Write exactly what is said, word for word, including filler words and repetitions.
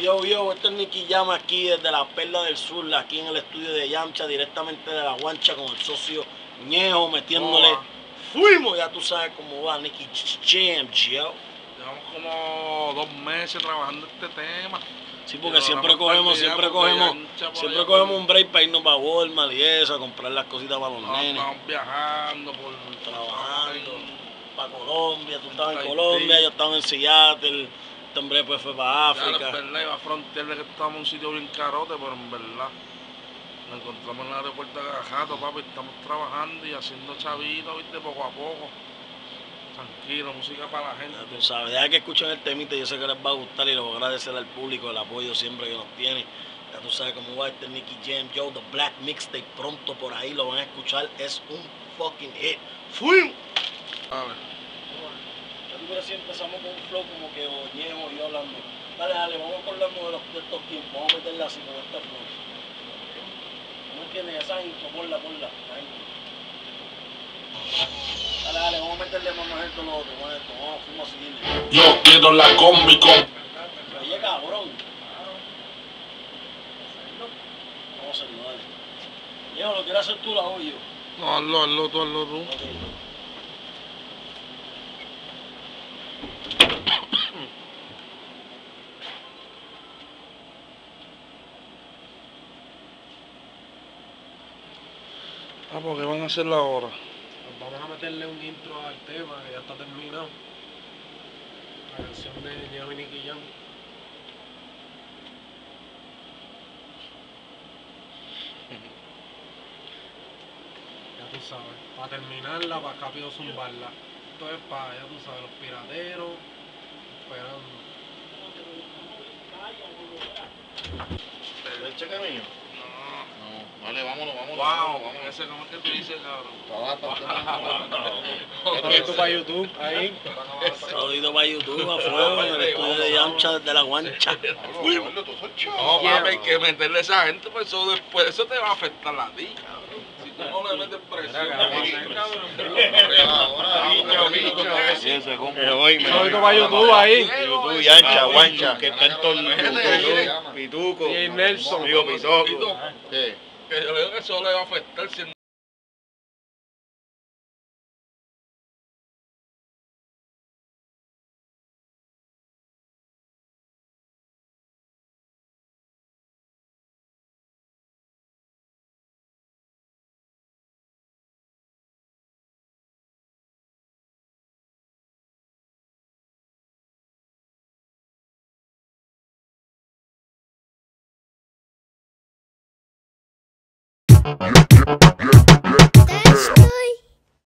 Yo, yo, este es Nicky Jam aquí desde la Perla del Sur, aquí en el estudio de Yamcha, directamente de la guancha con el socio Ñejo, metiéndole. Fuimos, ya tú sabes cómo va Nicky Jam, yo. Llevamos como dos meses trabajando este tema. Sí, porque yo, siempre cogemos, siempre cogemos, siempre cogemos un break para irnos para Walmart y eso, a comprar las cositas para los nenes. Estamos viajando, por trabajando, para Colombia, tú estabas en Colombia, yo estaba en Seattle. Este hombre pues fue para África. Claro, es verdad, iba a frontearle que estábamos en un sitio bien carote, pero en verdad nos encontramos en el aeropuerto de Gajato, papi, estamos trabajando y haciendo chavitos, viste, poco a poco. Tranquilo, música para la gente. Ya tú sabes, ya que escuchan el temita, yo sé que les va a gustar y les voy a agradecer al público el apoyo siempre que nos tiene. Ya tú sabes cómo va este Nicky Jam, yo, The Black Mixtape, pronto por ahí lo van a escuchar, es un fucking hit. ¡Fuimos! A ver. Pero si empezamos con un flow como que Ñejo y yo hablando. Dale, dale, vamos a acordarnos de, los, de estos tiempos, vamos a meterla así con este flow. ¿No entiendes? Esa intro, ponla, ponla. Dale, dale, vamos a meterle más a esto, lo otro, más esto, vamos, fuimos a seguirle. Yo quiero la combi con... Oye, cabrón. Vamos a hacerlo, dale. Ñejo, ¿lo quieres hacer tú la hoyo? No, hazlo, hazlo tú, hazlo tú. Okay. Ah, porque van a hacerla ahora. Pues vamos a meterle un intro al tema que ya está terminado. La canción de Ñejo y Nicky Jam. Ya tú sabes, para terminarla, para rápido zumbarla. Esto es para, ya tú sabes, los pirateros esperando. ¿Pero el cheque mío? Vale, vámonos, vámonos. Wow, vámonos. Ese como es que tú dices, cabrón. Esto para YouTube, ahí. Saludito para YouTube, a fuego, en el estudio de Yamcha de la guancha. No, mami, hay que meterle a esa gente, pues eso después, eso te va a afectar a ti, cabrón. Si tú no le metes presión, cabrón. Saludito para YouTube, ahí. YouTube, Yamcha, guancha, que está en torno. Pituco. Y Nelson. Digo, Pituco. Que yo le digo que eso le va a afectar si no... Yep, yep.